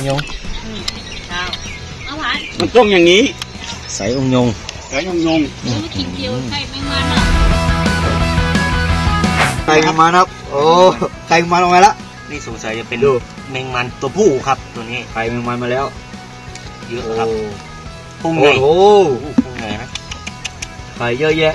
องยงมันต้องอย่างนี้ใส่องยงใส่องยงไก่แมงมันครับโอ้ไก่แมงมันออกมาแล้วนี่สงสัยจะเป็นแมงมันตัวผู้ครับตัวนี้ไก่แมงมันมาแล้วเยอะครับพุงไงพุงไงนะไก่เยอะแยะ